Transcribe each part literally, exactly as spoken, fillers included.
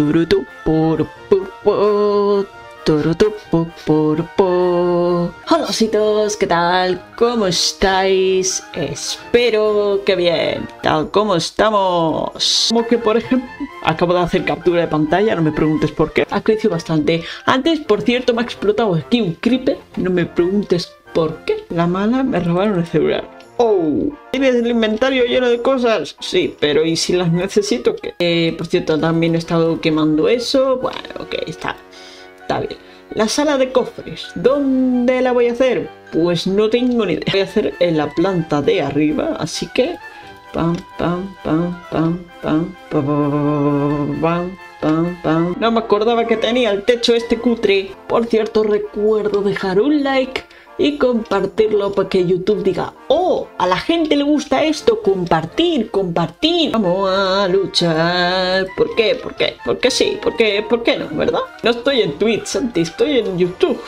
Turutu por po, turutu por po. Hola ositos, ¿qué tal? ¿Cómo estáis? Espero que bien, tal como estamos. Como que por ejemplo, acabo de hacer captura de pantalla, no me preguntes por qué. Ha crecido bastante. Antes, por cierto, me ha explotado aquí un creeper, no me preguntes por qué. La mala me robaron el celular. Oh, ¿tienes el inventario lleno de cosas? Sí, pero ¿y si las necesito? ¿Qué? Eh, por cierto, también he estado quemando eso. Bueno, ok, está, está bien. La sala de cofres, ¿dónde la voy a hacer? Pues no tengo ni idea. La voy a hacer en la planta de arriba, así que... Pam, pam, pam, pam, pam, pam, pam. Pam, pam. No me acordaba que tenía el techo este cutre. Por cierto, recuerdo dejar un like y compartirlo para que YouTube diga: oh, a la gente le gusta esto, compartir, compartir. Vamos a luchar. ¿Por qué? ¿Por qué? ¿Por qué sí? ¿Por qué? ¿Por qué no? ¿Verdad? No estoy en Twitch, Santi, estoy en YouTube.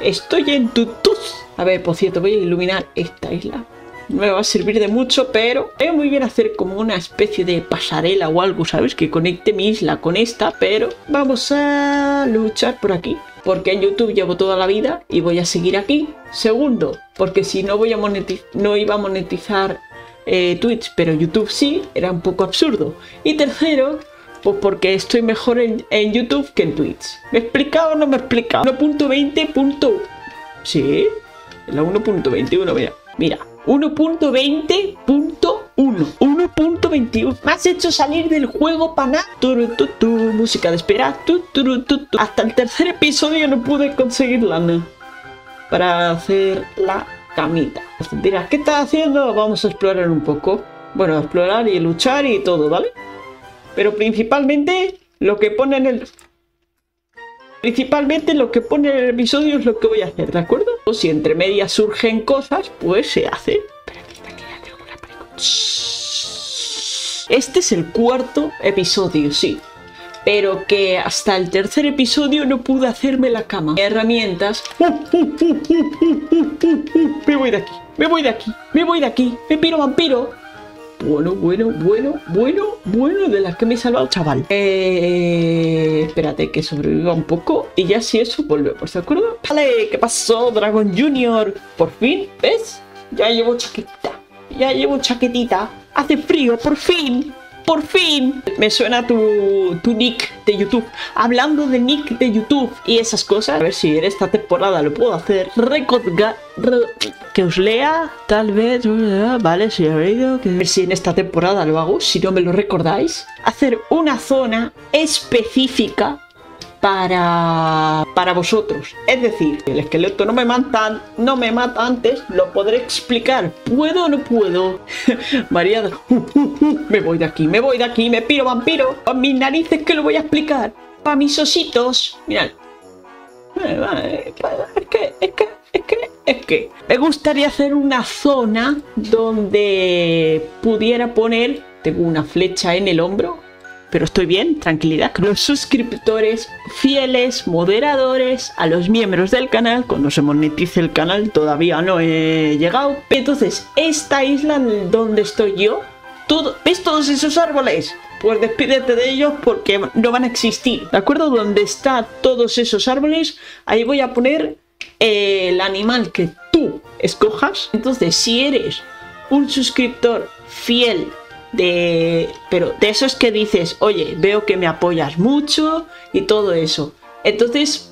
Estoy en YouTube. A ver, por cierto, voy a iluminar esta isla. No me va a servir de mucho, pero es muy bien hacer como una especie de pasarela o algo, ¿sabes? Que conecte mi isla con esta, pero vamos a luchar por aquí. Porque en YouTube llevo toda la vida y voy a seguir aquí. Segundo, porque si no voy a monetizar, no iba a monetizar eh, Twitch, pero YouTube sí, era un poco absurdo. Y tercero, pues porque estoy mejor en, en YouTube que en Twitch. ¿Me he explicado o no me he explicado? uno punto veinte. Sí, la uno punto veintiuno, mira, mira. uno punto veinte punto uno, uno punto veintiuno. Me has hecho salir del juego para nada. Música de espera. Tu, tu, tu, tu. Hasta el tercer episodio no pude conseguir lana para hacer la camita. Dirás, ¿qué estás haciendo? Vamos a explorar un poco. Bueno, a explorar y luchar y todo, ¿vale? Pero principalmente lo que pone en el... Principalmente lo que pone en el episodio es lo que voy a hacer, ¿de acuerdo? O si entre medias surgen cosas, pues se hace. Este es el cuarto episodio, sí. Pero que hasta el tercer episodio no pude hacerme la cama. Herramientas. Me voy de aquí, me voy de aquí, me voy de aquí. Vampiro, vampiro. Bueno, bueno, bueno, bueno, bueno, de las que me he salvado, chaval. Eh, espérate que sobreviva un poco y ya si eso volvemos, ¿de acuerdo? Vale, ¿qué pasó, Dragon Junior? Por fin, ¿ves? Ya llevo chaquetita, ya llevo chaquetita. Hace frío, por fin, por fin. Me suena tu, tu nick de YouTube. Hablando de nick de YouTube y esas cosas, a ver si en esta temporada lo puedo hacer. Recordar... Que os lea, tal vez, vale, si habéis oído, que... si en esta temporada lo hago, si no me lo recordáis. Hacer una zona específica para para vosotros. Es decir, el esqueleto no me mata, no me mata antes, lo podré explicar. ¿Puedo o no puedo? María, uh, uh, uh, me voy de aquí, me voy de aquí, me piro vampiro. Con mis narices que lo voy a explicar. Para mis ositos, mirad. Es que, es que, es que, es que me gustaría hacer una zona donde pudiera poner... Tengo una flecha en el hombro, pero estoy bien, tranquilidad. Los suscriptores fieles, moderadores, a los miembros del canal. Cuando se monetice el canal todavía no he llegado. Entonces, esta isla donde estoy yo, todo, ¿ves todos esos árboles? Pues despídete de ellos porque no van a existir, ¿de acuerdo? Donde están todos esos árboles, ahí voy a poner eh, el animal que tú escojas. Entonces, si eres un suscriptor fiel de... Pero de esos que dices, oye, veo que me apoyas mucho y todo eso. Entonces,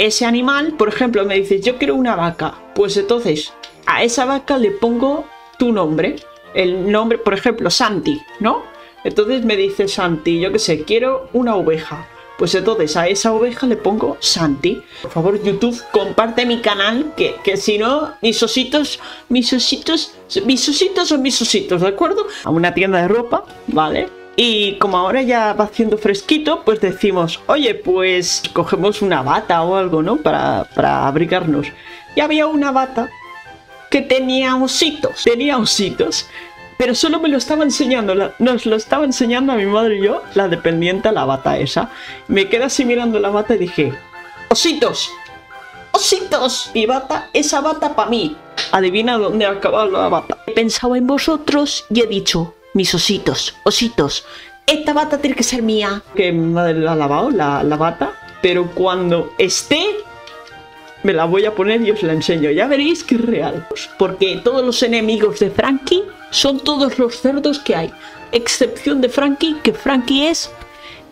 ese animal, por ejemplo, me dices, yo quiero una vaca. Pues entonces, a esa vaca le pongo tu nombre. El nombre, por ejemplo, Santi, ¿no? Entonces me dice Santi, yo qué sé, quiero una oveja. Pues entonces a esa oveja le pongo Santi. Por favor, YouTube, comparte mi canal, que, que si no, mis ositos, mis ositos, mis ositos son mis ositos, ¿de acuerdo? A una tienda de ropa, ¿vale? Y como ahora ya va haciendo fresquito, pues decimos, oye, pues cogemos una bata o algo, ¿no? Para, para abrigarnos. Y había una bata que tenía ositos, tenía ositos. Pero solo me lo estaba enseñando, la, nos lo estaba enseñando a mi madre y yo, la dependiente, la bata esa. Me quedé así mirando la bata y dije, ositos, ositos, mi bata, esa bata para mí. Adivina dónde ha acabado la bata. He pensado en vosotros y he dicho, mis ositos, ositos, esta bata tiene que ser mía. Que me la ha lavado la, la bata, pero cuando esté me la voy a poner y os la enseño. Ya veréis que es real. Porque todos los enemigos de Frankie son todos los cerdos que hay. Excepción de Frankie, que Frankie es...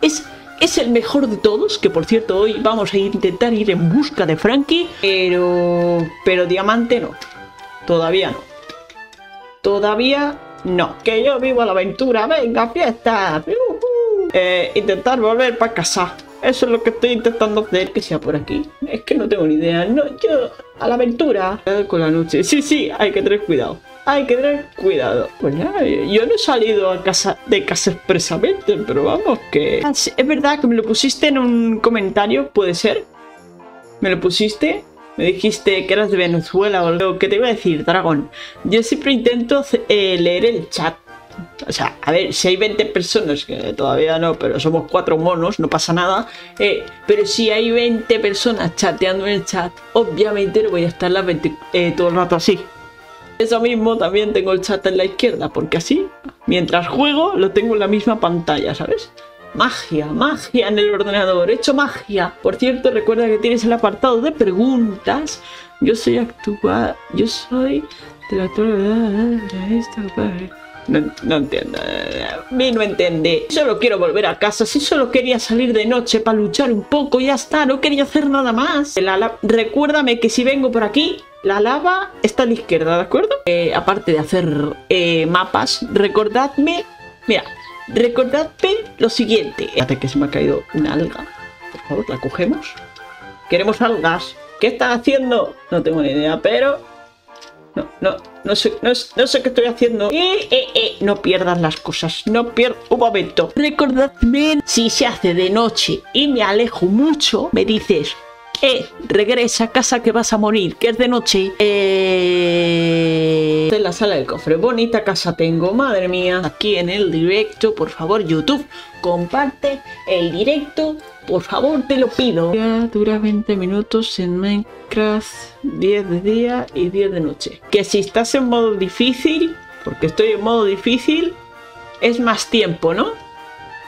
Es... Es el mejor de todos, que por cierto hoy vamos a intentar ir en busca de Frankie, pero... pero Diamante no, todavía no, todavía no, que yo vivo la aventura, venga fiesta, uh-huh. eh, intentar volver para casa, eso es lo que estoy intentando hacer, que sea por aquí, es que no tengo ni idea, no, yo a la aventura, con la noche, sí, sí, hay que tener cuidado. Hay que tener cuidado. Pues nada, yo no he salido a casa, de casa expresamente, pero vamos que... Es verdad que me lo pusiste en un comentario, puede ser. Me lo pusiste, me dijiste que eras de Venezuela o lo que te iba a decir, dragón. Yo siempre intento eh, leer el chat. O sea, a ver, si hay veinte personas, que todavía no, pero somos cuatro monos, no pasa nada. eh, Pero si hay veinte personas chateando en el chat, obviamente no voy a estar las veinte, eh, todo el rato así. Eso mismo, también tengo el chat en la izquierda, porque así, mientras juego, lo tengo en la misma pantalla, ¿sabes? Magia, magia en el ordenador, he hecho magia. Por cierto, recuerda que tienes el apartado de preguntas. Yo soy actual, yo soy de la actualidad. No, no entiendo, a mí no entendí. Solo quiero volver a casa, si solo quería salir de noche para luchar un poco, ya está, no quería hacer nada más. La, la, recuérdame que si vengo por aquí, la lava está a la izquierda, ¿de acuerdo? Eh, aparte de hacer eh, mapas, recordadme, mira, recordadme lo siguiente. Espérate que se me ha caído una alga, por favor, la cogemos. Queremos algas, ¿qué estás haciendo? No tengo ni idea, pero... No, no, no sé, no, no sé qué estoy haciendo. Eh, eh, eh, no pierdas las cosas, no pierdas un momento. Recordadme, si se hace de noche y me alejo mucho, me dices, eh, regresa a casa que vas a morir, que es de noche. Eh... En la sala del cofre, bonita casa tengo, madre mía. Aquí en el directo, por favor, YouTube, comparte el directo, por favor, te lo pido. Dura veinte minutos en Minecraft, diez de día y diez de noche. Que si estás en modo difícil, porque estoy en modo difícil, es más tiempo, ¿no?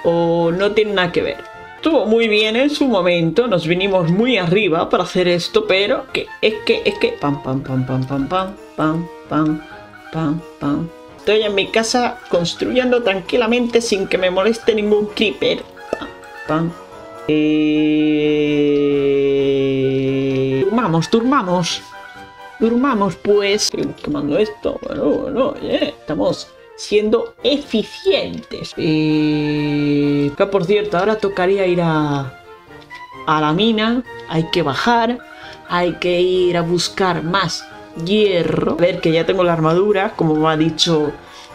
O no tiene nada que ver. Estuvo muy bien en su momento, nos vinimos muy arriba para hacer esto, pero que es que, es que... Pam, pam, pam, pam, pam, pam, pam, pam, pam, pam. Estoy en mi casa construyendo tranquilamente sin que me moleste ningún creeper. Pam, pam. Eh... Durmamos, durmamos. Durmamos, pues. Quemando esto. Bueno, bueno, yeah. Estamos siendo eficientes. Eh... Que por cierto, ahora tocaría ir a... a la mina. Hay que bajar. Hay que ir a buscar más hierro. A ver, que ya tengo la armadura, como me ha dicho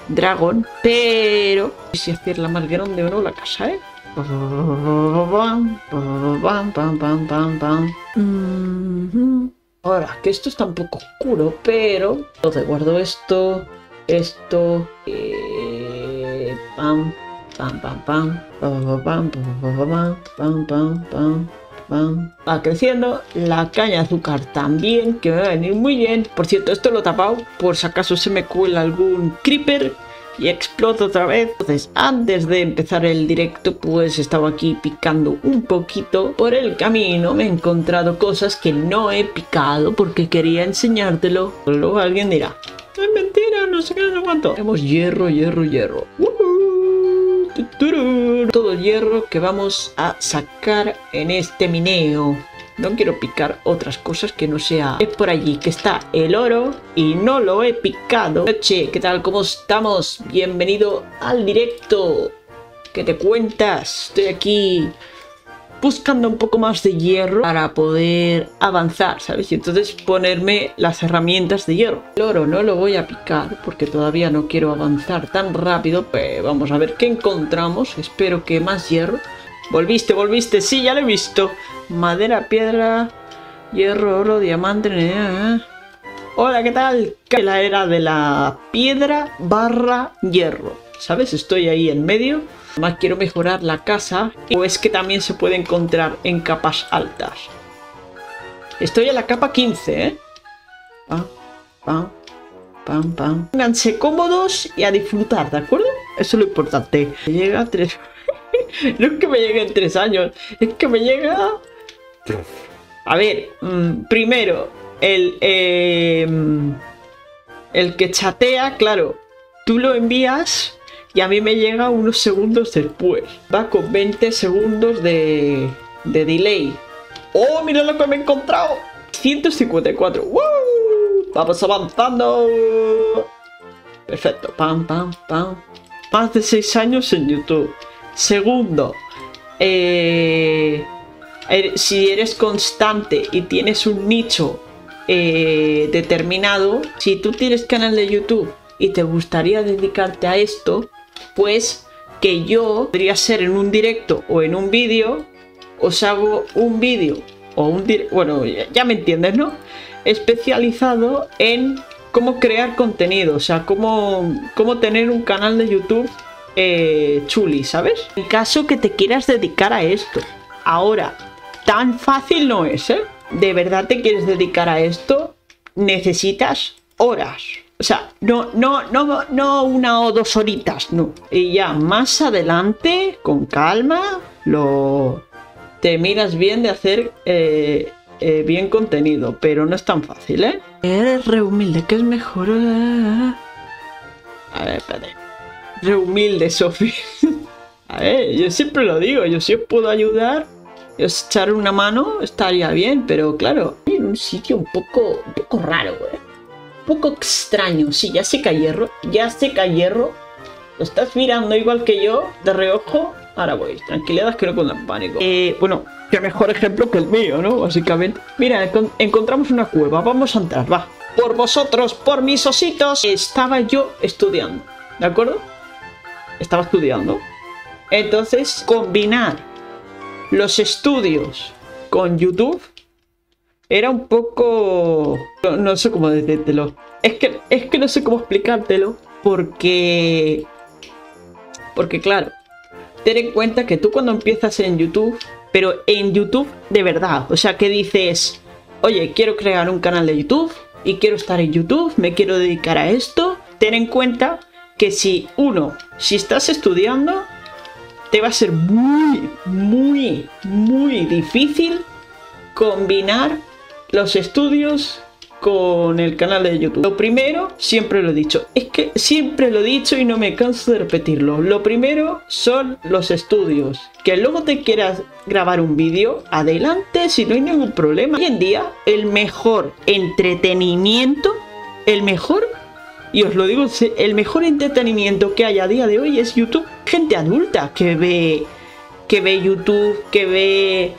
Dragon. Pero... No sé si hacerla más grande o no la casa, ¿eh? Ahora, que esto está un poco oscuro, pero... Entonces guardo esto, esto... Eh, pam, pam, pam, pam, pam, pam, pam, pam, pam, pam, pam. Va creciendo, la caña de azúcar también, que me va a venir muy bien. Por cierto, esto lo he tapado, por si acaso se me cuela algún creeper y explota otra vez. Entonces, antes de empezar el directo, pues estaba aquí picando un poquito. Por el camino me he encontrado cosas que no he picado porque quería enseñártelo. Luego alguien dirá, es mentira, no sé qué, no aguanto. Tenemos hierro, hierro, hierro. Todo el hierro que vamos a sacar en este mineo. No quiero picar otras cosas que no sea... Es por allí que está el oro y no lo he picado. Noche, ¿qué tal? ¿Cómo estamos? Bienvenido al directo. ¿Qué te cuentas? Estoy aquí buscando un poco más de hierro para poder avanzar, ¿sabes? Y entonces ponerme las herramientas de hierro. El oro no lo voy a picar porque todavía no quiero avanzar tan rápido. Pues vamos a ver qué encontramos. Espero que más hierro. Volviste, volviste, sí, ya lo he visto. Madera, piedra, hierro, oro, diamante. Eh. Hola, ¿qué tal? La era de la piedra barra hierro. ¿Sabes? Estoy ahí en medio. Además quiero mejorar la casa. O es que también se puede encontrar en capas altas. Estoy en la capa quince, ¿eh? Pam, pam, pam, pam. Pónganse cómodos y a disfrutar, ¿de acuerdo? Eso es lo importante. Me llega tres... No es que me llegue en tres años, es que me llega... A ver, primero, el, eh, el que chatea, claro, tú lo envías y a mí me llega unos segundos después. Va con veinte segundos de, de delay. ¡Oh, mira lo que me he encontrado! ciento cincuenta y cuatro. ¡Woo! ¡Vamos avanzando! Perfecto. Pam, pam, pam. Más de seis años en YouTube. Segundo, eh, si eres constante y tienes un nicho eh, determinado, si tú tienes canal de YouTube y te gustaría dedicarte a esto, pues que yo podría ser en un directo o en un vídeo, os hago un vídeo o un directo, bueno, ya me entiendes, ¿no? Especializado en cómo crear contenido, o sea, cómo, cómo tener un canal de YouTube eh, chuli, ¿sabes? En caso que te quieras dedicar a esto. Ahora, tan fácil no es, ¿eh? ¿De verdad te quieres dedicar a esto? Necesitas horas. O sea, no, no, no, no una o dos horitas, no. Y ya más adelante, con calma, lo... te miras bien de hacer eh, eh, bien contenido, pero no es tan fácil, ¿eh? Eres rehumilde, que es mejor. A ver, espérate. Rehumilde, Sofi. A ver, yo siempre lo digo, yo si os puedo ayudar, os echar una mano estaría bien, pero claro, en un sitio un poco, un poco raro, ¿eh? Un poco extraño. Sí, ya sé que hay hierro, ya sé que hay hierro. Lo estás mirando igual que yo, de reojo. Ahora voy, tranquilidad, que no pongan pánico. Eh, bueno, qué mejor ejemplo que el mío, ¿no? Básicamente. Mira, encont encontramos una cueva, vamos a entrar, va. Por vosotros, por mis ositos. Estaba yo estudiando, ¿de acuerdo? Estaba estudiando. Entonces, combinar los estudios con YouTube era un poco... No, no sé cómo decírtelo. Es que, es que no sé cómo explicártelo porque... Porque, claro... Ten en cuenta que tú cuando empiezas en YouTube, pero en YouTube de verdad, o sea, que dices, oye, quiero crear un canal de YouTube y quiero estar en YouTube, me quiero dedicar a esto. Ten en cuenta que si, uno, si estás estudiando, te va a ser muy, muy, muy difícil combinar los estudios con el canal de YouTube. Lo primero, siempre lo he dicho, es que siempre lo he dicho y no me canso de repetirlo, lo primero son los estudios. Que luego te quieras grabar un vídeo, adelante, si no hay ningún problema. Hoy en día el mejor entretenimiento, el mejor, y os lo digo, el mejor entretenimiento que hay a día de hoy es YouTube. Gente adulta que ve, que ve YouTube, que ve,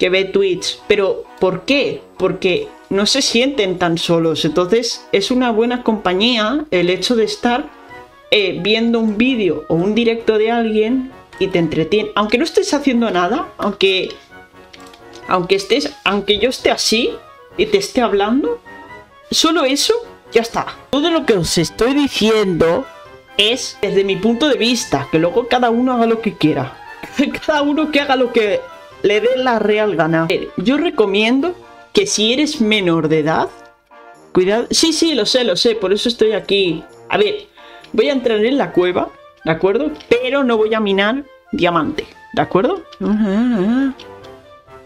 que ve Twitch, pero ¿por qué? Porque no se sienten tan solos, entonces es una buena compañía el hecho de estar eh, viendo un vídeo o un directo de alguien y te entretiene, aunque no estés haciendo nada, aunque aunque estés, aunque yo esté así y te esté hablando, solo eso ya está. Todo lo que os estoy diciendo es desde mi punto de vista, que luego cada uno haga lo que quiera, cada uno que haga lo que le dé la real gana. Yo recomiendo que si eres menor de edad, cuidado. Sí, sí, lo sé, lo sé, por eso estoy aquí. A ver, voy a entrar en la cueva, ¿de acuerdo? Pero no voy a minar diamante, ¿de acuerdo?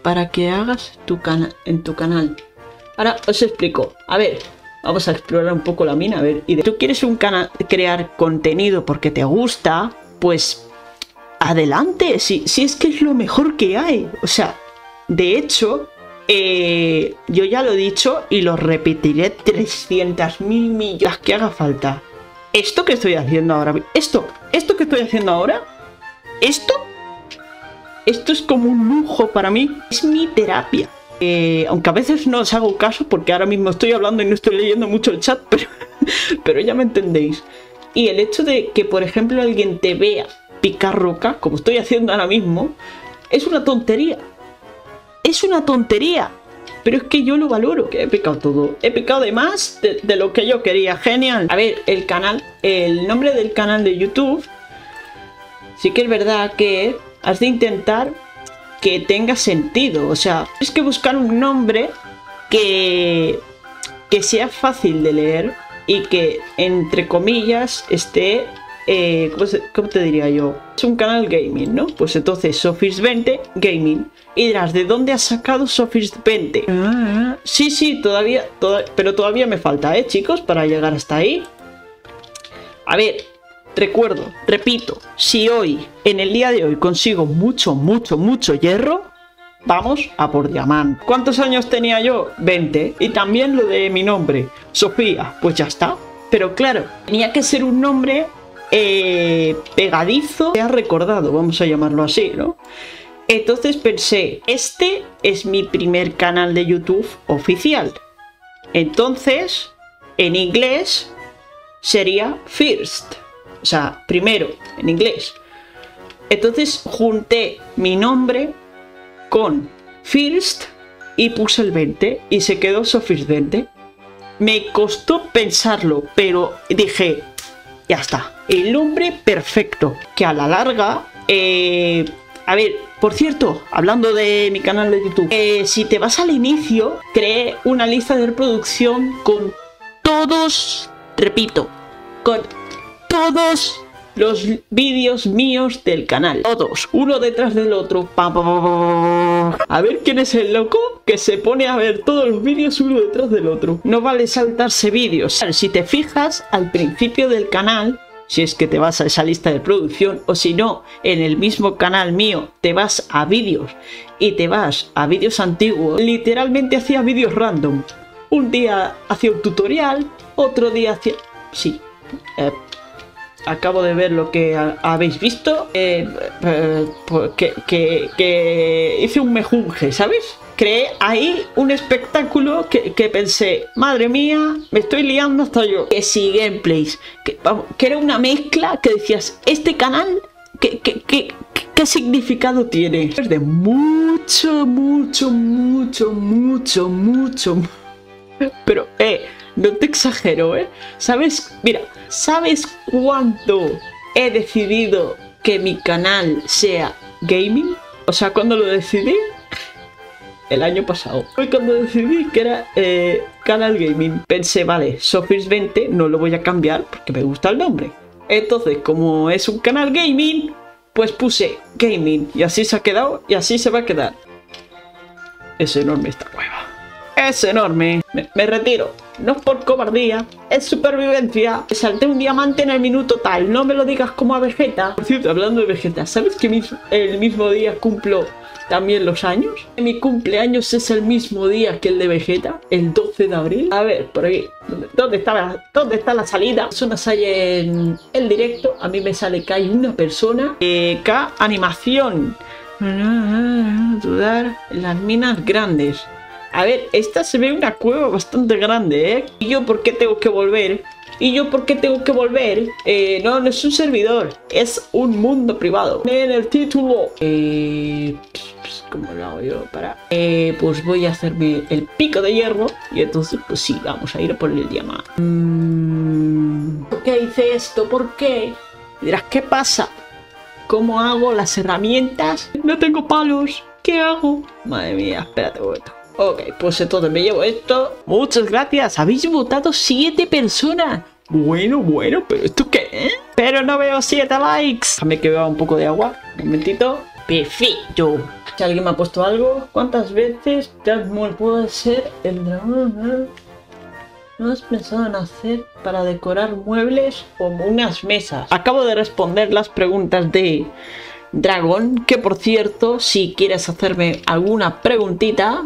Para que hagas tu canal, en tu canal. Ahora os explico. A ver, vamos a explorar un poco la mina. A ver, y de... tú quieres un canal, crear contenido porque te gusta, pues adelante. Si, si es que es lo mejor que hay. O sea, de hecho... Eh, yo ya lo he dicho y lo repetiré trescientas mil millones, las que haga falta. Esto que estoy haciendo ahora, esto, esto que estoy haciendo ahora, esto, esto es como un lujo para mí, es mi terapia. Eh, aunque a veces no os hago caso porque ahora mismo estoy hablando y no estoy leyendo mucho el chat, pero, pero ya me entendéis. Y el hecho de que, por ejemplo, alguien te vea picar roca, como estoy haciendo ahora mismo, es una tontería. Es una tontería, pero es que yo lo valoro. Que he picado todo, he picado de más de, de lo que yo quería, genial. A ver, el canal, el nombre del canal de YouTube, sí que es verdad que has de intentar que tenga sentido. O sea, es que buscar un nombre que, que sea fácil de leer y que, entre comillas, esté eh, ¿cómo, se, ¿cómo te diría yo? Es un canal gaming, ¿no? Pues entonces Sofirst veinte Gaming. Y dirás, ¿de dónde has sacado Sofirst veinte? Ah, sí, sí, todavía, toda, pero todavía me falta, ¿eh, chicos? Para llegar hasta ahí. A ver, recuerdo, repito, si hoy, en el día de hoy, consigo mucho, mucho, mucho hierro, vamos a por diamante. ¿Cuántos años tenía yo? veinte. Y también lo de mi nombre, Sofía, pues ya está. Pero claro, tenía que ser un nombre eh, pegadizo, que ha recordado, vamos a llamarlo así, ¿no? Entonces pensé, este es mi primer canal de YouTube oficial. Entonces, en inglés sería first, o sea, primero, en inglés. Entonces junté mi nombre con First y puse el veinte y se quedó Sofirst veinte. Me costó pensarlo, pero dije, ya está, el nombre perfecto, que a la larga, eh, a ver, por cierto, hablando de mi canal de YouTube, eh, si te vas al inicio, creé una lista de reproducción con todos, repito, con todos los vídeos míos del canal, todos, uno detrás del otro. Pa, pa, pa, pa. A ver quién es el loco que se pone a ver todos los vídeos uno detrás del otro. No vale saltarse vídeos. Si te fijas al principio del canal, si es que te vas a esa lista de producción, o si no, en el mismo canal mío te vas a vídeos y te vas a vídeos antiguos, literalmente hacía vídeos random. Un día hacía un tutorial, otro día hacía... Sí, eh, acabo de ver lo que habéis visto, eh, eh, que, que, que hice un mejunje, ¿sabes? Creé ahí un espectáculo que, que pensé, madre mía, me estoy liando hasta yo. Que si gameplays, que, vamos, que era una mezcla que decías, este canal, ¿qué, qué, qué, qué significado tiene? Es de mucho, mucho, mucho, mucho, mucho. Pero, eh, no te exagero, ¿eh? ¿Sabes? Mira, ¿sabes cuándo he decidido que mi canal sea gaming? O sea, ¿cuándo lo decidí? El año pasado. Fue cuando decidí que era eh, canal gaming. Pensé, vale, Sofirst veinte no lo voy a cambiar porque me gusta el nombre. Entonces, como es un canal gaming, pues puse gaming. Y así se ha quedado y así se va a quedar. Es enorme esta cueva. Es enorme. Me, me retiro. No es por cobardía, es supervivencia. Me salté un diamante en el minuto tal. No me lo digas como a Vegeta. Por cierto, hablando de Vegeta, ¿sabes que mi, el mismo día cumplo también los años? Mi cumpleaños es el mismo día que el de Vegeta, el doce de abril. A ver, por aquí, ¿dónde, dónde, está, la, dónde está la salida? Personas hay en el directo. A mí me sale que hay una persona. Eh, K, animación. Dudar en las minas grandes. A ver, esta se ve una cueva bastante grande, ¿eh? ¿Y yo por qué tengo que volver? ¿Y yo por qué tengo que volver? Eh, no, no es un servidor. Es un mundo privado. En el título. Eh, pues, ¿cómo lo hago yo? Para. Eh, pues voy a hacerme el pico de hierro. Y entonces, pues sí, vamos a ir a por el diamante. Mm, ¿Por qué hice esto? ¿Por qué? Y dirás, ¿qué pasa? ¿Cómo hago las herramientas? No tengo palos. ¿Qué hago? Madre mía, espérate un momento. Ok, pues entonces me llevo esto. Muchas gracias, habéis votado siete personas. Bueno, bueno, pero ¿esto qué es? Pero no veo siete likes. Déjame que beba un poco de agua. Un momentito. Perfecto. Si alguien me ha puesto algo. ¿Cuántas veces Darkmoor puede ser el dragón? ¿No has pensado en hacer para decorar muebles como unas mesas? Acabo de responder las preguntas de Dragón. Que por cierto, si quieres hacerme alguna preguntita...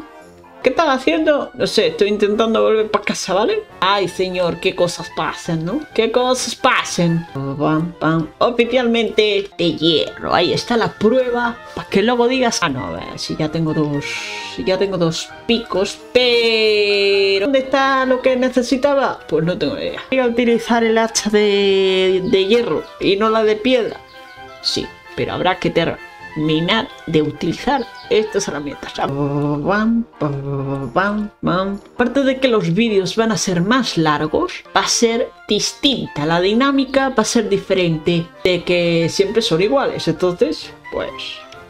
¿Qué estás haciendo? No sé, estoy intentando volver para casa, ¿vale? Ay, señor, qué cosas pasan, ¿no? ¿Qué cosas pasan? Pam, pam. Oficialmente de hierro. Ahí está la prueba. Para que luego digas... Ah, no, a ver, si ya tengo dos... Si ya tengo dos picos, pero... ¿Dónde está lo que necesitaba? Pues no tengo idea. Voy a utilizar el hacha de, de hierro y no la de piedra. Sí, pero habrá que tener... Minar de utilizar estas herramientas. Aparte de que los vídeos van a ser más largos, va a ser distinta la dinámica, va a ser diferente de que siempre son iguales. Entonces, pues,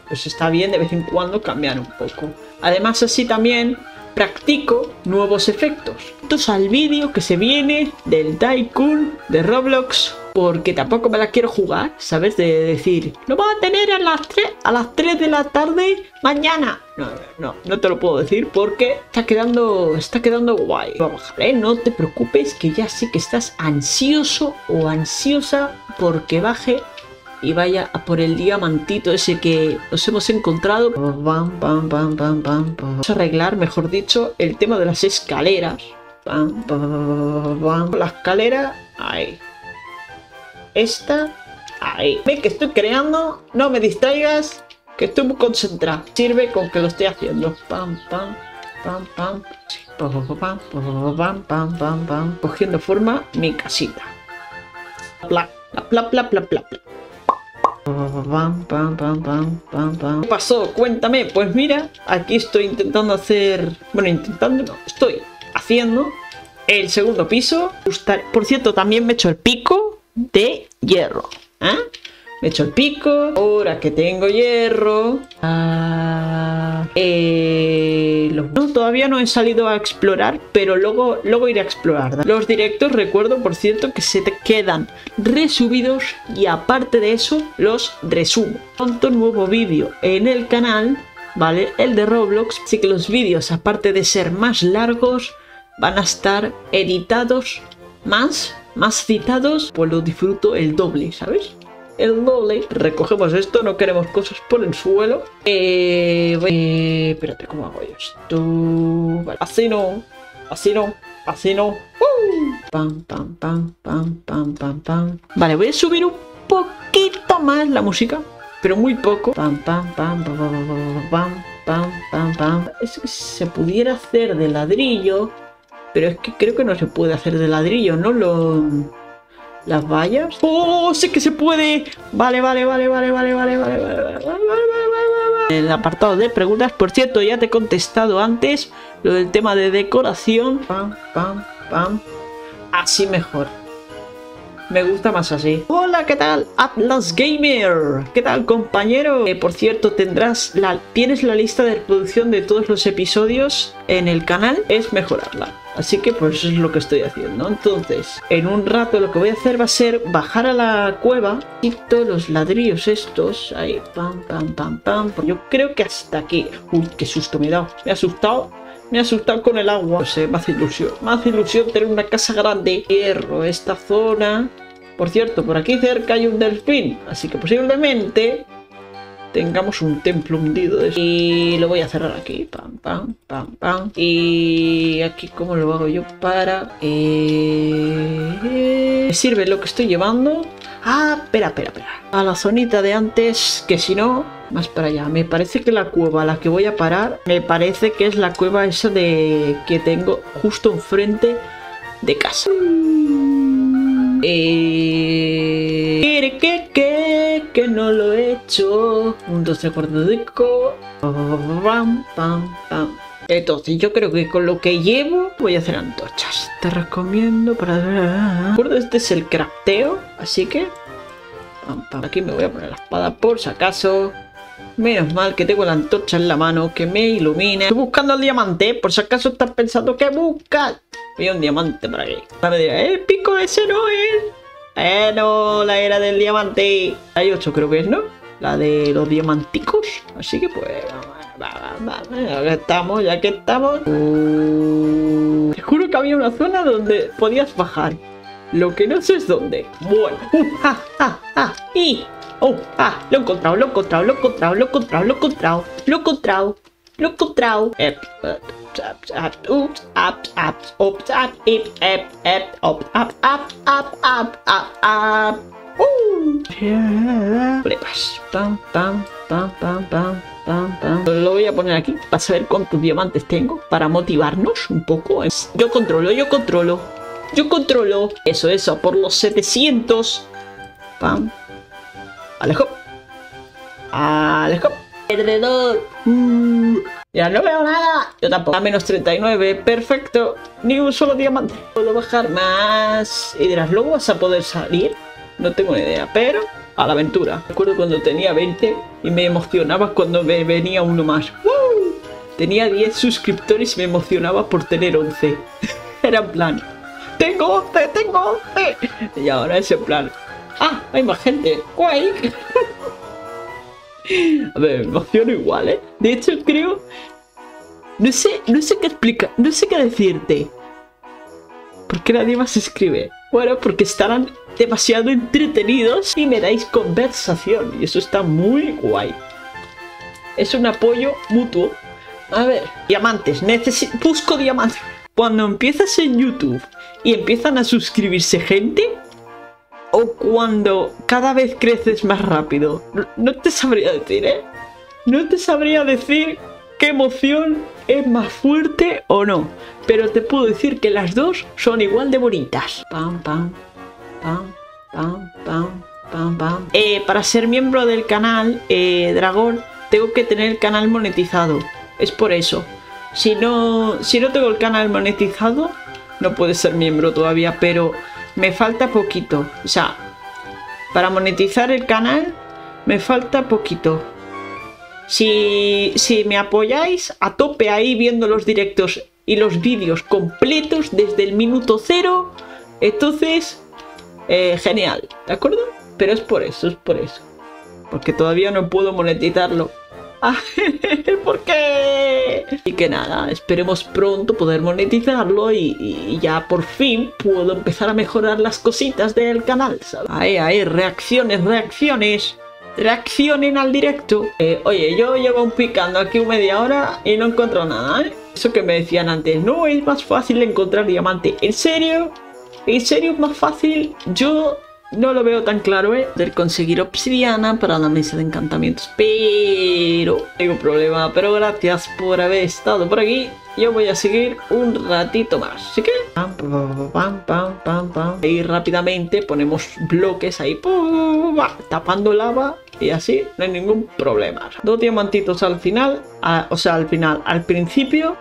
pues está bien de vez en cuando cambiar un poco. Además, así también practico nuevos efectos. Entonces, al vídeo que se viene del Tycoon de Roblox. porque tampoco me la quiero jugar, ¿sabes? De decir, lo vas a tener a las tres, a las tres de la tarde mañana. No, no, no te lo puedo decir porque está quedando, está quedando guay. Vamos, ¿eh? No te preocupes, que ya sé que estás ansioso o ansiosa porque baje y vaya a por el diamantito ese que os hemos encontrado. Vamos a arreglar, mejor dicho, el tema de las escaleras. La escalera, ahí. Esta, ahí. ¿Ves que estoy creando? No me distraigas, que estoy muy concentrado. Sirve con que lo estoy haciendo. Pam, pam, pam, pam. Pam, pam, pam, pam, pam. Cogiendo forma mi casita. Pla, pla, pla, pla, pla, pla. Pam, pam, pam, pam, pam, pam. ¿Qué pasó? Cuéntame. Pues mira, aquí estoy intentando hacer... Bueno, intentando no, estoy haciendo el segundo piso. Por cierto, también me he hecho el pico de hierro, ¿eh? Me he hecho el pico. Ahora que tengo hierro, ah, eh, los... no, todavía no he salido a explorar, pero luego, luego iré a explorar. Los directos, recuerdo, por cierto, que se te quedan resubidos. Y aparte de eso, los resumo. Pronto nuevo vídeo en el canal, ¿vale? El de Roblox. Así que los vídeos, aparte de ser más largos, van a estar editados más, más citados, pues lo disfruto el doble, ¿sabes? El doble. Recogemos esto, no queremos cosas por el suelo. Eh, eh, espérate, ¿cómo hago yo esto? Vale, así no, así no, así no. ¡Uh! Pam, pam, pam, pam, pam, pam, pam. Vale, voy a subir un poquito más la música, pero muy poco. Pam, pam, pam, pam, pam, pam, pam, pam, pam. Es que se pudiera hacer de ladrillo, pero es que creo que no se puede hacer de ladrillo, ¿no? Lo... las vallas. ¡Oh, sí que se puede! Vale, vale, vale, vale, vale, vale, vale, vale, vale, vale, vale. El apartado de preguntas, por cierto, ya te he contestado antes lo del tema de decoración. Pam, pam, pam. Así mejor. Me gusta más así. Hola, ¿qué tal? Atlas Gamer. ¿Qué tal, compañero? Eh, por cierto, tendrás la, tienes la lista de reproducción de todos los episodios en el canal. Es mejorarla. Así que pues eso es lo que estoy haciendo. Entonces, en un rato lo que voy a hacer va a ser bajar a la cueva. Quito los ladrillos estos. Ahí, pam, pam, pam, pam. Yo creo que hasta aquí. Uy, qué susto me he dado. Me he asustado. Me he asustado con el agua. No sé, me hace ilusión. Me hace ilusión tener una casa grande. Hierro esta zona. Por cierto, por aquí cerca hay un delfín. Así que posiblemente tengamos un templo hundido de eso. Y lo voy a cerrar aquí. Pam, pam, pam, pam. Y aquí, ¿cómo lo hago yo para...? Eh... ¿Me sirve lo que estoy llevando? Ah, espera, espera, espera. A la zonita de antes, que si no... más para allá. Me parece que la cueva a la que voy a parar, me parece que es la cueva esa de que tengo justo enfrente de casa. Eh... Que, que, que, que no lo he hecho. Un dos, tres, cuatro, cinco. Pam, pam, pam. Entonces yo creo que con lo que llevo voy a hacer antorchas. Te recomiendo para... recuerdo, este es el crafteo, así que pam, pam. Aquí me voy a poner la espada por si acaso. Menos mal que tengo la antorcha en la mano, que me ilumina. Estoy buscando el diamante, por si acaso estás pensando que buscas. Hay un diamante por aquí. Me dirá, el pico ese no es. Eh, no, la era del diamante. Hay ocho creo que es, ¿no? La de los diamanticos. Así que pues... ya que estamos, ya que estamos. Uh... Te juro que había una zona donde podías bajar. Lo que no sé es dónde. Bueno. Uh, ah, ah, ah. Y... oh, ah, lo he encontrado, lo he encontrado, lo he encontrado, lo he encontrado, lo he encontrado, lo he encontrado, lo he encontrado. Lo voy a poner aquí para saber cuántos diamantes tengo, para motivarnos un poco. Yo controlo, yo controlo, yo controlo. Eso, eso, por los setecientos. Pam. Alejo, alejo, perdedor. Mm. Ya no veo nada. Yo tampoco. A menos treinta y nueve, perfecto. Ni un solo diamante. Puedo bajar más. Y dirás, ¿luego vas a poder salir? No tengo ni idea, pero a la aventura. Recuerdo cuando tenía veinte y me emocionaba cuando me venía uno más. ¡Uh! Tenía diez suscriptores y me emocionaba por tener once. Era en plan, tengo once, tengo once. Y ahora es en plan, ¡Ah! Hay más gente. ¡Guay! A ver, me emociono igual, ¿eh? De hecho, creo... No sé, no sé qué explicar, no sé qué decirte. ¿Por qué nadie más escribe? Bueno, porque estarán demasiado entretenidos y me dais conversación. Y eso está muy guay. Es un apoyo mutuo. A ver, diamantes. Necesi- Busco diamantes. Cuando empiezas en YouTube y empiezan a suscribirse gente... O cuando cada vez creces más rápido. No, no te sabría decir, ¿eh? No te sabría decir qué emoción es más fuerte o no. Pero te puedo decir que las dos son igual de bonitas. Pam, pam, pam, pam, pam, pam, pam. Eh, para ser miembro del canal, eh, Dragón, tengo que tener el canal monetizado. Es por eso. Si no, si no tengo el canal monetizado, no puedes ser miembro todavía, pero... Me falta poquito, o sea, para monetizar el canal me falta poquito. Si, si me apoyáis a tope ahí viendo los directos y los vídeos completos desde el minuto cero, entonces, eh, genial, ¿de acuerdo? Pero es por eso, es por eso, porque todavía no puedo monetizarlo. ¿Por qué? Y que nada, esperemos pronto poder monetizarlo y, y ya por fin puedo empezar a mejorar las cositas del canal, ¿sabes? Ahí, ahí, reacciones, reacciones. Reaccionen al directo. Eh, oye, yo llevo picando aquí media hora y no encuentro nada, ¿eh? Eso que me decían antes, no, es más fácil encontrar diamante. ¿En serio? ¿En serio es más fácil? Yo... No lo veo tan claro, ¿eh? De conseguir obsidiana para la mesa de encantamientos. Pero... Tengo un problema. Pero gracias por haber estado por aquí. Yo voy a seguir un ratito más. Así que... Pam, pam, pam, pam, pam, pam. Y rápidamente ponemos bloques ahí. Tapando lava. Y así no hay ningún problema. Dos diamantitos al final. A, o sea, al final. Al principio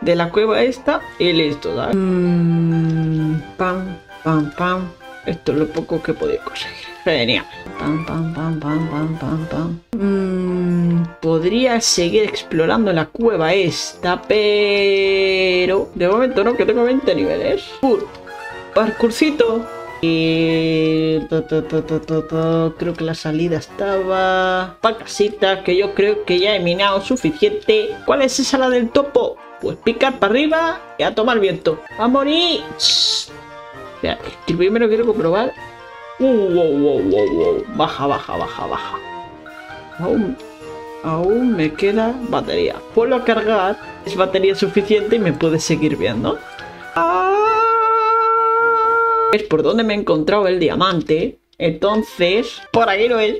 de la cueva esta. Y listo, ¿sabes? Mm, pam, pam, pam. Esto es lo poco que he podido conseguir. Genial. Pam, pam, pam, pam, pam, pam, pam. Mm, podría seguir explorando la cueva esta, pero... De momento no, que tengo veinte niveles. Uh, parkourcito. Y... To, to, to, to, to, to. Creo que la salida estaba... Para casita, que yo creo que ya he minado suficiente. ¿Cuál es esa la del topo? Pues picar para arriba y a tomar viento. ¡A morir! Que primero quiero comprobar. Uh, wow, wow, wow, wow. Baja, baja, baja, baja. Aún, aún me queda batería. Puedo cargar. Es batería suficiente y me puedes seguir viendo. Ah, es por donde me he encontrado el diamante. Entonces, por aquí no es.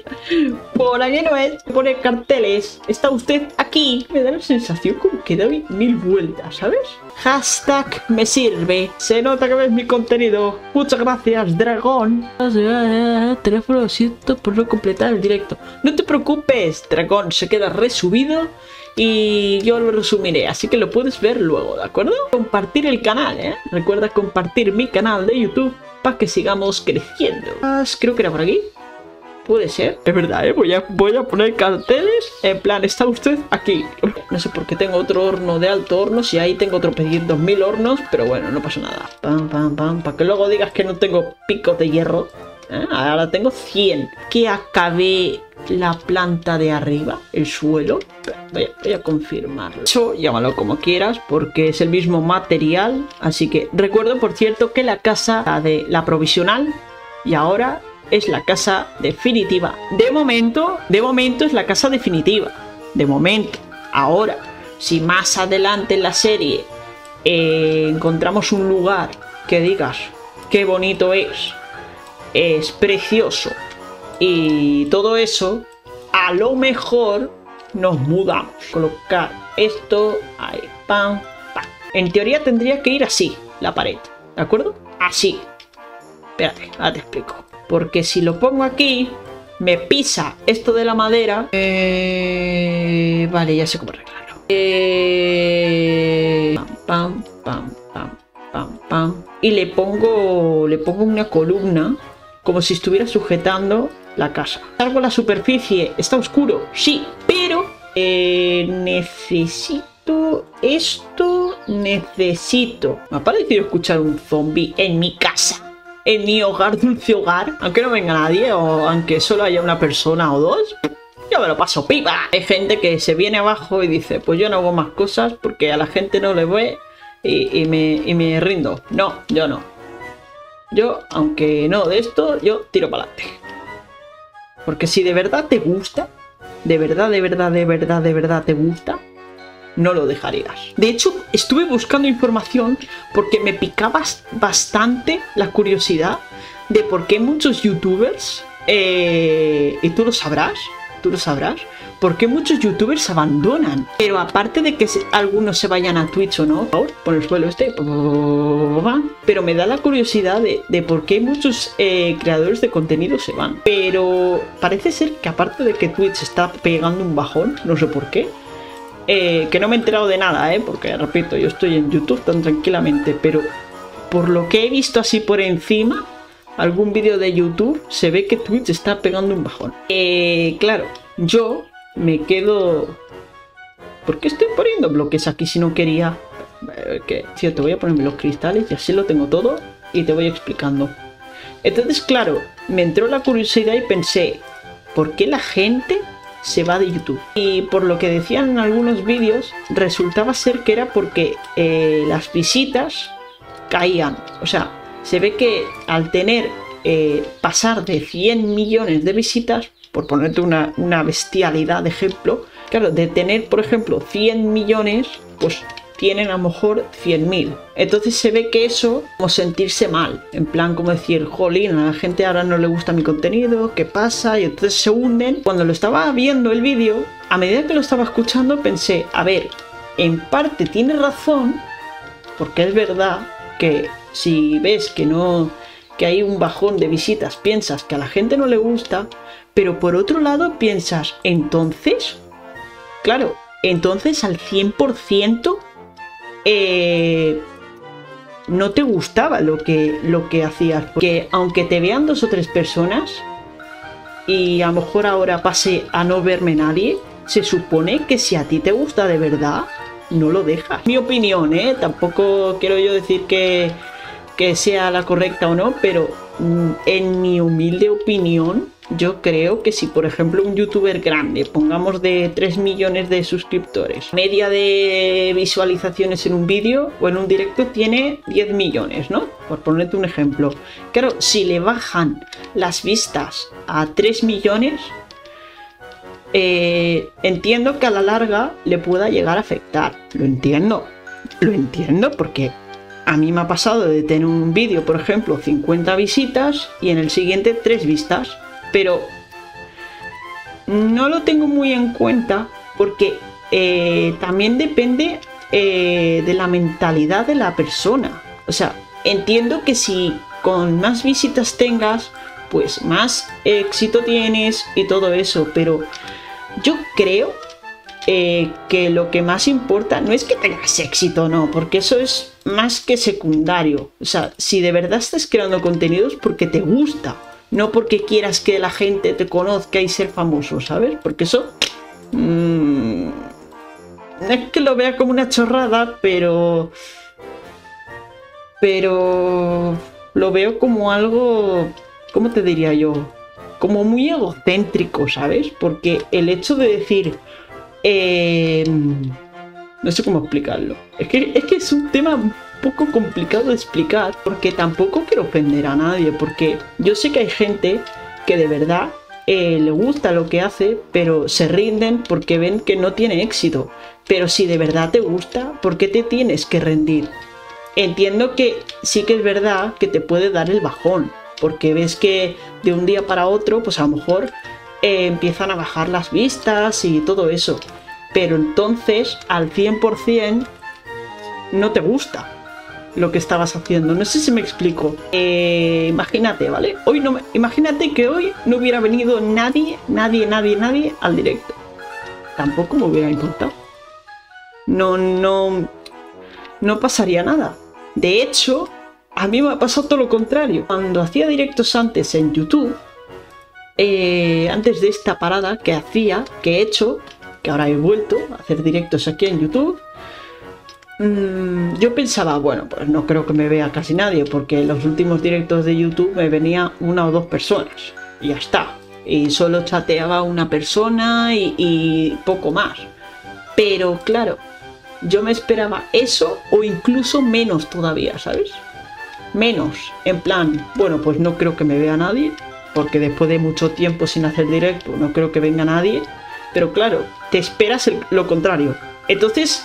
Por aquí no es. Pone carteles. Está usted aquí. Me da la sensación como que doy mil vueltas, ¿sabes? Hashtag me sirve. Se nota que ves mi contenido. Muchas gracias, dragón. Teléfono, lo siento por no completar el directo. No te preocupes, dragón. Se queda resubido. Y yo lo resumiré, así que lo puedes ver luego, ¿de acuerdo? Compartir el canal, ¿eh? Recuerda compartir mi canal de YouTube para que sigamos creciendo. Ah, creo que era por aquí. Puede ser. Es verdad, ¿eh? Voy a, voy a poner carteles. En plan, está usted aquí. No sé por qué tengo otro horno de alto horno. Si ahí tengo otro pedir dos mil hornos. Pero bueno, no pasa nada. Pam, pam, pam. Para que luego digas que no tengo picos de hierro. ¿Eh? Ahora tengo cien. Que acabé la planta de arriba, el suelo. Voy a, voy a confirmarlo. Eso, llámalo como quieras, porque es el mismo material. Así que recuerdo, por cierto, que la casa, la de la provisional, y ahora es la casa definitiva. De momento, de momento es la casa definitiva. De momento, ahora, si más adelante en la serie eh, encontramos un lugar que digas qué bonito es, es precioso y todo eso, a lo mejor nos mudamos. Colocar esto ahí, pam, pam. En teoría tendría que ir así la pared, ¿de acuerdo? Así. Espérate, ahora te explico. Porque si lo pongo aquí, me pisa esto de la madera. Eh, vale, ya sé cómo arreglarlo. Eh, pam, pam, pam, pam, pam. Y le pongo, le pongo una columna. Como si estuviera sujetando la casa. Salgo a la superficie. Está oscuro, sí, pero eh, necesito esto. Necesito. Me ha parecido escuchar un zombie en mi casa. en mi hogar, dulce hogar, aunque no venga nadie o aunque solo haya una persona o dos, yo me lo paso pipa. Hay gente que se viene abajo y dice, pues yo no hago más cosas porque a la gente no le voy y, y, me, y me rindo. No, yo no. Yo, aunque no de esto, yo tiro para adelante. Porque si de verdad te gusta, de verdad, de verdad, de verdad, de verdad te gusta, no lo dejarías. De hecho, estuve buscando información porque me picaba bastante la curiosidad de por qué muchos youtubers, eh, y tú lo sabrás, tú lo sabrás, por qué muchos youtubers abandonan. Pero aparte de que algunos se vayan a Twitch o no, por el suelo este, pero me da la curiosidad de, de por qué muchos eh, creadores de contenido se van. Pero parece ser que aparte de que Twitch está pegando un bajón, no sé por qué, Eh, que no me he enterado de nada, eh, porque repito, yo estoy en YouTube tan tranquilamente, pero por lo que he visto así por encima, algún vídeo de YouTube, se ve que Twitch está pegando un bajón. Eh, claro, yo me quedo... ¿Por qué estoy poniendo bloques aquí si no quería? Eh, que, tío, te voy a ponerme los cristales y así lo tengo todo y te voy explicando. Entonces, claro, me entró la curiosidad y pensé, ¿por qué la gente se va de YouTube? Y por lo que decían en algunos vídeos, resultaba ser que era porque eh, las visitas caían. O sea, se ve que al tener eh, pasar de cien millones de visitas, por ponerte una, una bestialidad de ejemplo, claro, de tener por ejemplo cien millones, pues tienen a lo mejor cien mil. Entonces se ve que eso, como sentirse mal, en plan como decir, jolín, a la gente ahora no le gusta mi contenido, ¿qué pasa? Y entonces se hunden. Cuando lo estaba viendo el vídeo, a medida que lo estaba escuchando, pensé, a ver, en parte tiene razón, porque es verdad que si ves que no, que hay un bajón de visitas, piensas que a la gente no le gusta, pero por otro lado piensas, entonces, claro, entonces al cien por ciento Eh, no te gustaba lo que, lo que hacías, porque aunque te vean dos o tres personas y a lo mejor ahora pase a no verme nadie, se supone que si a ti te gusta de verdad, no lo dejas. Mi opinión, ¿eh? Tampoco quiero yo decir que, que sea la correcta o no, pero en mi humilde opinión, yo creo que si por ejemplo un youtuber grande, pongamos de tres millones de suscriptores, media de visualizaciones en un vídeo o en un directo tiene diez millones, ¿no? Por ponerte un ejemplo. Claro, si le bajan las vistas a tres millones, eh, entiendo que a la larga le pueda llegar a afectar. Lo entiendo, lo entiendo porque a mí me ha pasado de tener un vídeo, por ejemplo, cincuenta visitas y en el siguiente tres vistas. Pero no lo tengo muy en cuenta porque eh, también depende eh, de la mentalidad de la persona. O sea, entiendo que si con más visitas tengas, pues más éxito tienes y todo eso. Pero yo creo eh, que lo que más importa no es que tengas éxito, no, porque eso es más que secundario. O sea, si de verdad estás creando contenidos porque te gusta, no porque quieras que la gente te conozca y ser famoso, ¿sabes? Porque eso... Mmm, es que lo vea como una chorrada, pero... Pero... Lo veo como algo... ¿Cómo te diría yo? Como muy egocéntrico, ¿sabes? Porque el hecho de decir... Eh, no sé cómo explicarlo. Es que, es que es un tema... poco complicado de explicar porque tampoco quiero ofender a nadie, porque yo sé que hay gente que de verdad eh, le gusta lo que hace pero se rinden porque ven que no tiene éxito. Pero si de verdad te gusta, ¿por qué te tienes que rendir? Entiendo que sí que es verdad que te puede dar el bajón porque ves que de un día para otro pues a lo mejor eh, empiezan a bajar las vistas y todo eso, pero entonces al cien por cien no te gusta lo que estabas haciendo. No sé si me explico. Eh, imagínate, ¿vale? Hoy no me... Imagínate que hoy no hubiera venido nadie, nadie, nadie, nadie al directo. Tampoco me hubiera importado. No, no... No pasaría nada. De hecho, a mí me ha pasado todo lo contrario. Cuando hacía directos antes en YouTube, eh, antes de esta parada que hacía, que he hecho, que ahora he vuelto a hacer directos aquí en YouTube, mmm, yo pensaba, bueno, pues no creo que me vea casi nadie, porque en los últimos directos de YouTube me venía una o dos personas y ya está, y solo chateaba una persona y, y poco más. Pero claro, yo me esperaba eso o incluso menos todavía, ¿sabes? Menos, en plan, bueno, pues no creo que me vea nadie, porque después de mucho tiempo sin hacer directo no creo que venga nadie. Pero claro, te esperas el, lo contrario. Entonces,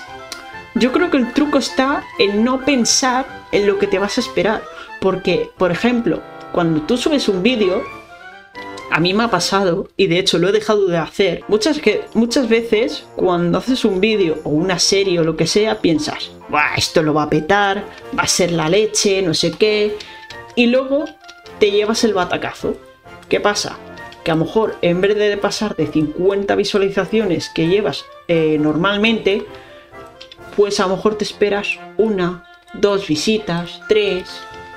yo creo que el truco está en no pensar en lo que te vas a esperar. Porque, por ejemplo, cuando tú subes un vídeo, a mí me ha pasado, y de hecho lo he dejado de hacer, muchas, que, muchas veces cuando haces un vídeo o una serie o lo que sea, piensas, buah, esto lo va a petar, va a ser la leche, no sé qué, y luego te llevas el batacazo. ¿Qué pasa? Que a lo mejor en vez de pasar de cincuenta visualizaciones que llevas eh, normalmente, pues a lo mejor te esperas una, dos visitas, tres,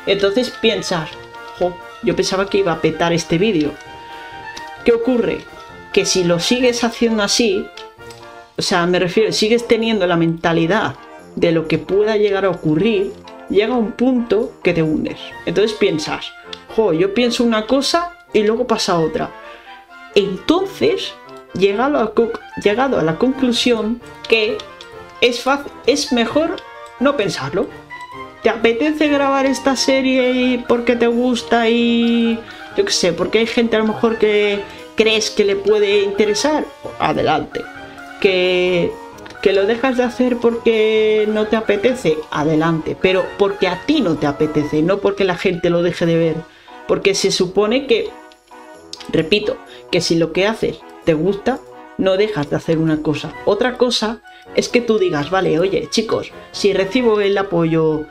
entonces piensas, jo, yo pensaba que iba a petar este vídeo. ¿Qué ocurre? Que si lo sigues haciendo así, o sea, me refiero, sigues teniendo la mentalidad de lo que pueda llegar a ocurrir, llega un punto que te hundes. Entonces piensas, jo, yo pienso una cosa y luego pasa otra. Entonces, llegado a, llegado a la conclusión que es, fácil, es mejor no pensarlo. ¿Te apetece grabar esta serie porque te gusta y yo qué sé, porque hay gente a lo mejor que crees que le puede interesar? Adelante. ¿Que, que lo dejas de hacer porque no te apetece? Adelante. Pero porque a ti no te apetece, no porque la gente lo deje de ver. Porque se supone que, repito, que si lo que haces te gusta, no dejas de hacer una cosa. Otra cosa es que tú digas, vale, oye, chicos, si recibo el apoyo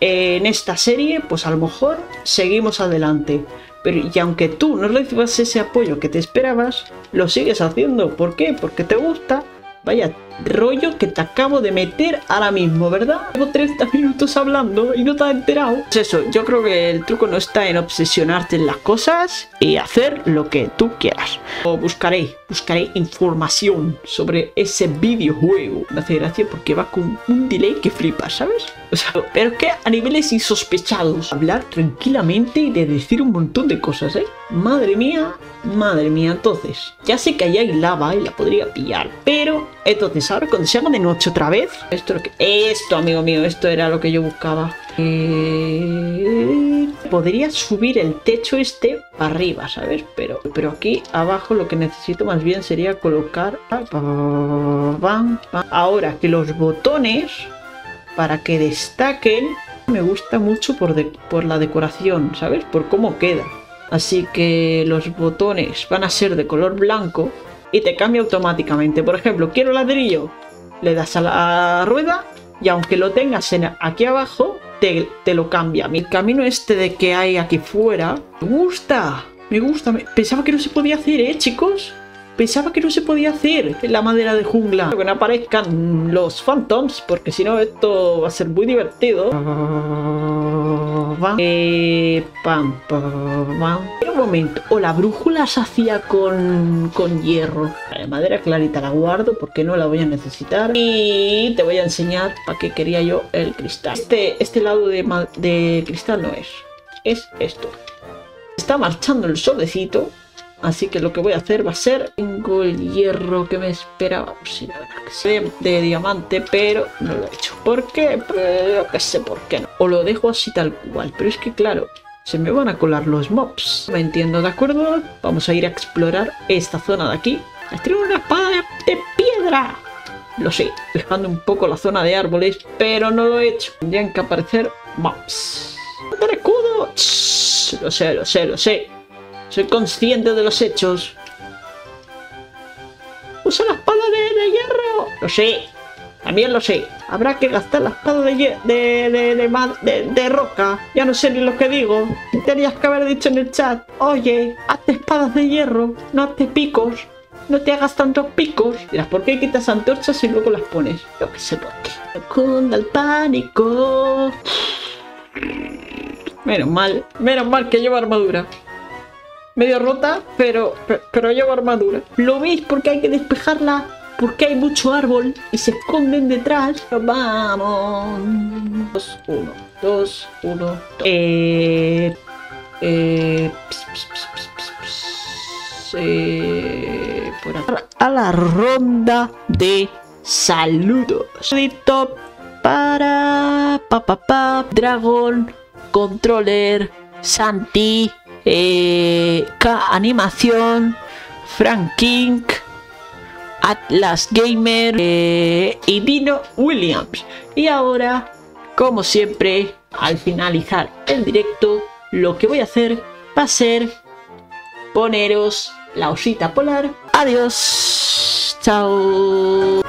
en esta serie, pues a lo mejor seguimos adelante. Pero, y aunque tú no recibas ese apoyo que te esperabas, lo sigues haciendo. ¿Por qué? Porque te gusta. Vaya rollo que te acabo de meter ahora mismo, ¿verdad? Llevo treinta minutos hablando y no te has enterado. Pues eso, yo creo que el truco no está en obsesionarte en las cosas y hacer lo que tú quieras. O buscaré, buscaré información sobre ese videojuego. Me hace gracia porque va con un delay que flipas, ¿sabes? O sea, pero es que a niveles insospechados. Hablar tranquilamente y de decir un montón de cosas, ¿eh? Madre mía, madre mía. Entonces, ya sé que allá hay lava y la podría pillar, pero entonces ahora cuando se haga de noche otra vez, esto, esto amigo mío, esto era lo que yo buscaba. Eh, podría subir el techo este para arriba, ¿sabes? Pero, pero aquí abajo lo que necesito más bien sería colocar, ahora que los botones, para que destaquen, me gusta mucho por, de, por la decoración, ¿sabes? Por cómo queda. Así que los botones van a ser de color blanco y te cambia automáticamente. Por ejemplo, quiero ladrillo, le das a la rueda y aunque lo tengas en aquí abajo, te, te lo cambia. El camino este de que hay aquí fuera, me gusta, me gusta. Pensaba que no se podía hacer, ¿eh, chicos? Pensaba que no se podía hacer en la madera de jungla. Que no aparezcan los phantoms, porque si no esto va a ser muy divertido. Eh, pam, pam, pam. Pero un momento, o la brújula se hacía con, con hierro. La madera clarita la guardo porque no la voy a necesitar. Y te voy a enseñar para qué quería yo el cristal. Este, este lado de, de cristal no es, es esto. Está marchando el solecito. Así que lo que voy a hacer va a ser... Tengo el hierro que me esperaba, si la verdad que sea de diamante, pero no lo he hecho. ¿Por qué? Pero que sé por qué no. O lo dejo así tal cual, pero es que claro, se me van a colar los mobs. Me entiendo, ¿de acuerdo? Vamos a ir a explorar esta zona de aquí. Tengo una espada de piedra. Lo sé, dejando un poco la zona de árboles, pero no lo he hecho. Tendrían que aparecer mobs. ¡El escudo! Shh, lo sé, lo sé, lo sé. Soy consciente de los hechos. ¡Usa la espada de, de hierro! Lo sé. También lo sé. Habrá que gastar la espada de, de, de, de, de, de roca. Ya no sé ni lo que digo. Tenías que haber dicho en el chat. Oye, hazte espadas de hierro. No hazte picos. No te hagas tantos picos. Dirás, ¿por qué quitas antorchas y luego las pones? Yo que sé por qué. Me cunda el pánico. Menos mal. Menos mal que llevo armadura. Medio rota, pero, pero, pero llevo armadura. ¿Lo veis? Porque hay que despejarla porque hay mucho árbol y se esconden detrás. Vamos. Dos, uno, dos, uno, dos. Eh... Eh... Ps, ps, ps, ps, ps, ps, eh por acá. A la ronda de saludos. Saludito para... Pa, pa, pa, Dragon, Controller, Santi, eh, K Animación, Frank King, Atlas Gamer eh, y Dino Williams. Y ahora, como siempre, al finalizar el directo, lo que voy a hacer va a ser poneros la osita polar. Adiós, chao.